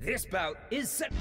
This bout is set.